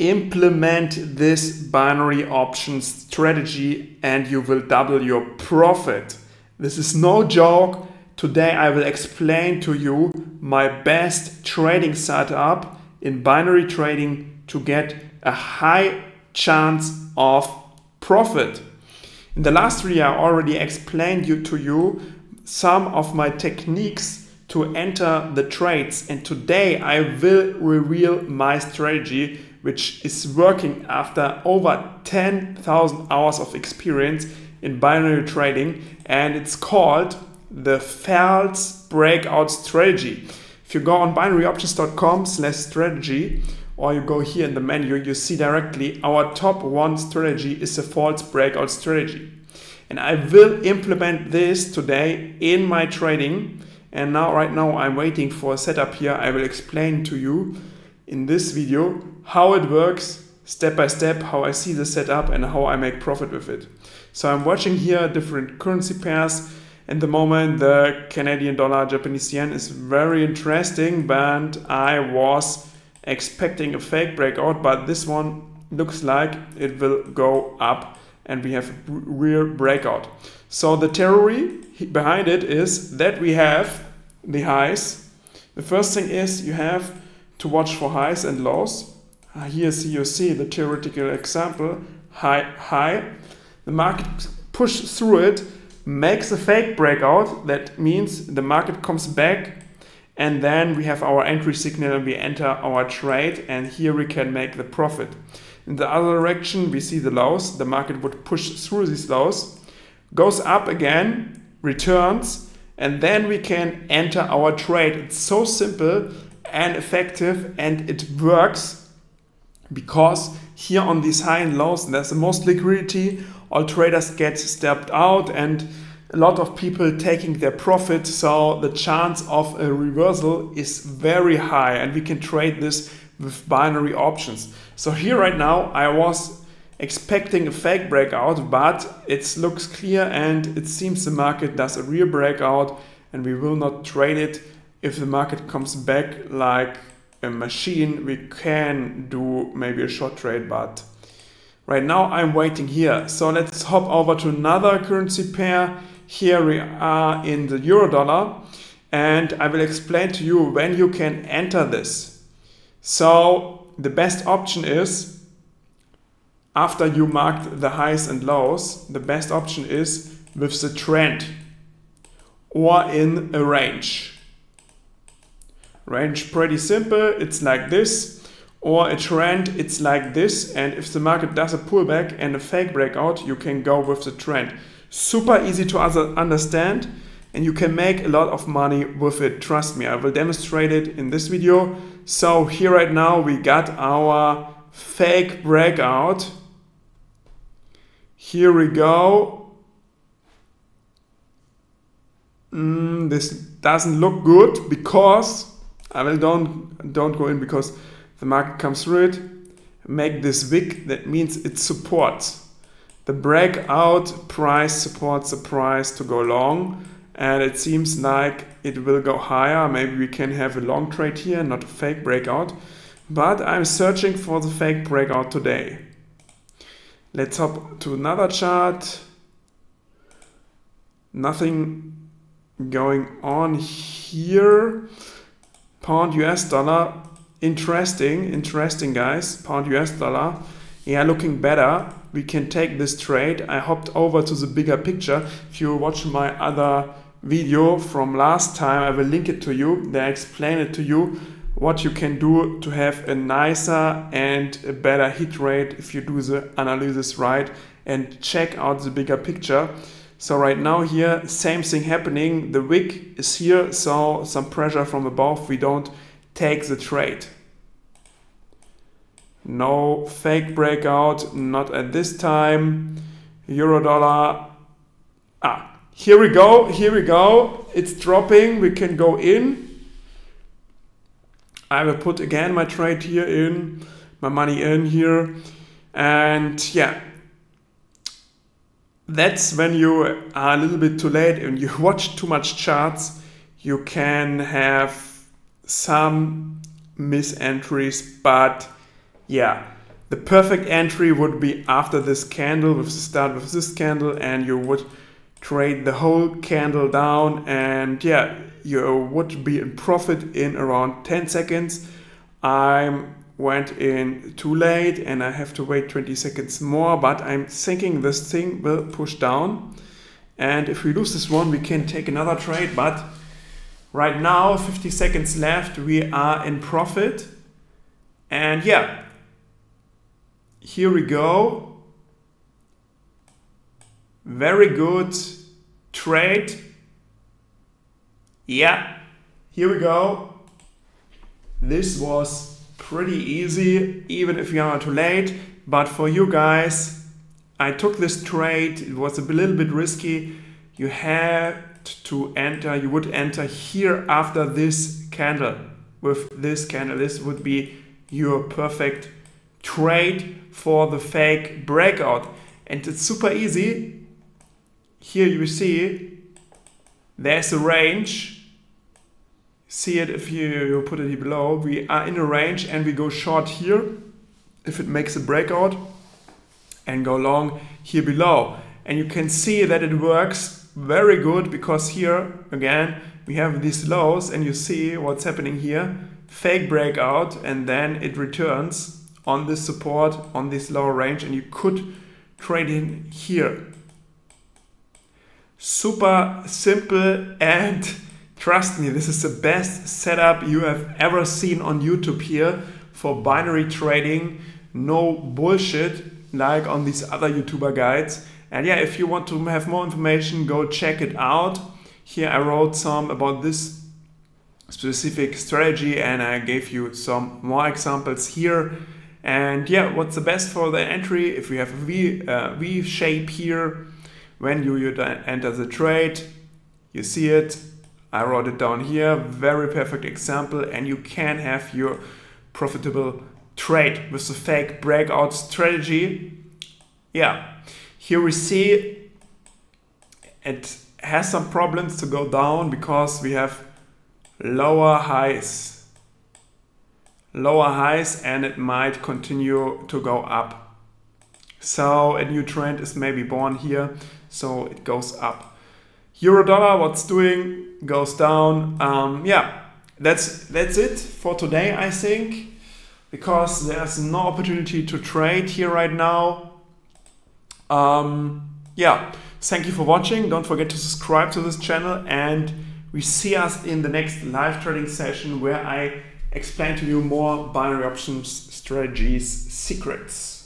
implement this binary option strategy and you will double your profit. This is no joke. Today I will explain to you my best trading setup in binary trading to get a high chance of profit. In the last video I already explained to you some of my techniques to enter the trades, and today I will reveal my strategy which is working after over 10,000 hours of experience in binary trading, and it's called the false breakout strategy. If you go on binaryoptions.com/strategy or you go here in the menu, you see directly our top one strategy is a false breakout strategy. And I will implement this today in my trading. And now right now I'm waiting for a setup here. I will explain to you in this video how it works step by step, how I see the setup and how I make profit with it. So I'm watching here different currency pairs. At the moment the Canadian dollar, Japanese yen is very interesting, but I was expecting a fake breakout, but this one looks like it will go up and we have a real breakout. So the theory behind it is that we have the highs. The first thing is you have to watch for highs and lows. Here you see the theoretical example, high. The market pushes through it, makes a fake breakout. That means the market comes back and then we have our entry signal and we enter our trade, and here we can make the profit. In the other direction we see the lows, the market would push through these lows, goes up again, returns, and then we can enter our trade. It's so simple and effective and it works because here on these high and lows there's the most liquidity, all traders get stepped out and a lot of people taking their profit, so the chance of a reversal is very high and we can trade this with binary options. So here right now I was expecting a fake breakout, but it looks clear and it seems the market does a real breakout and we will not trade it. If the market comes back like a machine, we can do maybe a short trade, but right now I'm waiting here. So let's hop over to another currency pair. Here we are in the euro dollar and I will explain to you when you can enter this. So the best option is, after you marked the highs and lows, the best option is with the trend or in a range. Range pretty simple, it's like this, or a trend, it's like this, and if the market does a pullback and a fake breakout, you can go with the trend. Super easy to understand and you can make a lot of money with it, trust me. I will demonstrate it in this video. So here right now we got our fake breakout. Here we go. This doesn't look good because I will don't go in, because the market comes through it, make this wick, that means it supports. The breakout price supports the price to go long, and it seems like it will go higher. Maybe we can have a long trade here, not a fake breakout, but I'm searching for the fake breakout today. Let's hop to another chart. Nothing going on here. Pound US dollar, interesting guys. Pound US dollar, yeah, looking better. We can take this trade. I hopped over to the bigger picture. If you watch my other video from last time, I will link it to you. There I explain it to you what you can do to have a nicer and a better hit rate if you do the analysis right and check out the bigger picture. So right now here, same thing happening. The wick is here, so some pressure from above. We don't take the trade. No fake breakout, not at this time. Euro dollar. Here we go. It's dropping. We can go in. I will put again my trade here in, my money in here. And yeah, that's when you are a little bit too late and you watch too much charts. You can have some misentries, but yeah, The perfect entry would be after this candle, with start with this candle, and you would trade the whole candle down, and yeah, you would be in profit in around 10 seconds. I went in too late and I have to wait 20 seconds more, but I'm thinking this thing will push down. And if we lose this one, we can take another trade, but right now, 50 seconds left, we are in profit. And yeah, here we go. Very good trade. Yeah, here we go. This was pretty easy, even if you are too late. But for you guys, I took this trade. It was a little bit risky. You had to enter. You would enter here after this candle. With this candle, this would be your perfect trade for the fake breakout. And it's super easy. Here you see there's a range. See it if you put it here below. We are in a range and we go short here if it makes a breakout and go long here below. And you can see that it works very good because here again we have these lows and you see what's happening here. Fake breakout and then it returns on this support on this lower range and you could trade in here. Super simple, and trust me, this is the best setup you have ever seen on YouTube here for binary trading. No bullshit like on these other YouTuber guides. And yeah, if you want to have more information, go check it out. Here I wrote some about this specific strategy and I gave you some more examples here. And yeah, what's the best for the entry? If we have a V shape here, when you enter the trade, you see it, I wrote it down here, very perfect example, and you can have your profitable trade with the fake breakout strategy. Yeah, here we see it has some problems to go down because we have lower highs, and it might continue to go up. So a new trend is maybe born here. So it goes up. Euro dollar, what's doing, goes down. Yeah, that's it for today, I think, because there's no opportunity to trade here right now. Yeah, thank you for watching. Don't forget to subscribe to this channel and we see us in the next live trading session where I explain to you more binary options strategies secrets.